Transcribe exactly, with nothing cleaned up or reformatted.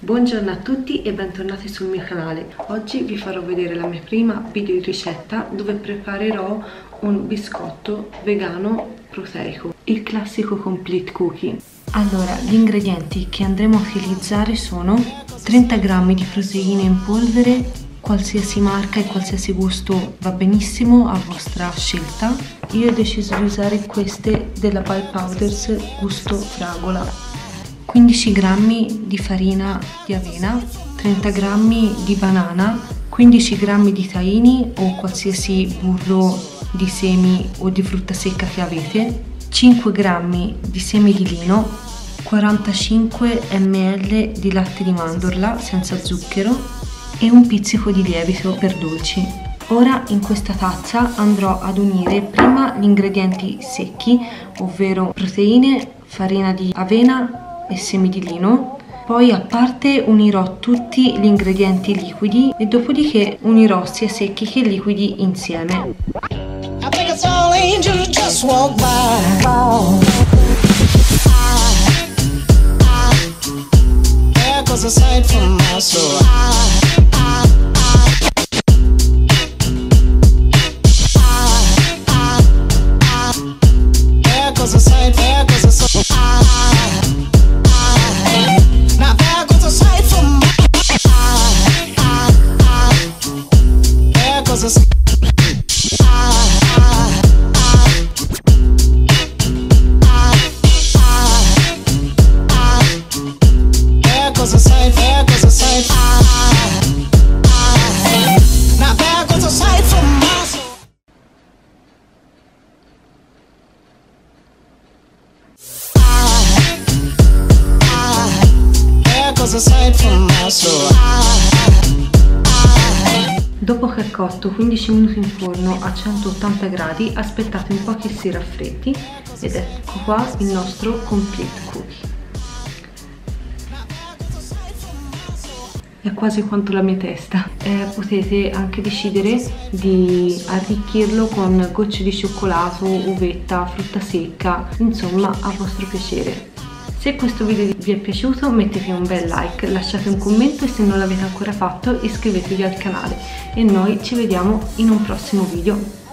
Buongiorno a tutti e bentornati sul mio canale. Oggi vi farò vedere la mia prima video ricetta dove preparerò un biscotto vegano proteico, il classico complete cookie. Allora, gli ingredienti che andremo a utilizzare sono trenta grammi di proteine in polvere, qualsiasi marca e qualsiasi gusto va benissimo, a vostra scelta. Io ho deciso di usare queste della By Powders gusto fragola. quindici grammi di farina di avena, trenta grammi di banana, quindici grammi di tahini o qualsiasi burro di semi o di frutta secca che avete, cinque grammi di semi di lino, quarantacinque millilitri di latte di mandorla senza zucchero e un pizzico di lievito per dolci. Ora in questa tazza andrò ad unire prima gli ingredienti secchi, ovvero proteine, farina di avena e semi di lino, poi a parte unirò tutti gli ingredienti liquidi e dopodiché unirò sia secchi che liquidi insieme. Dopo che è cotto quindici minuti in forno a centottanta gradi, aspettate un po' che si raffreddi ed ecco qua il nostro complete cookie. È quasi quanto la mia testa. Eh, potete anche decidere di arricchirlo con gocce di cioccolato, uvetta, frutta secca, insomma a vostro piacere. Se questo video vi è piaciuto mettete un bel like, lasciate un commento e se non l'avete ancora fatto iscrivetevi al canale e noi ci vediamo in un prossimo video.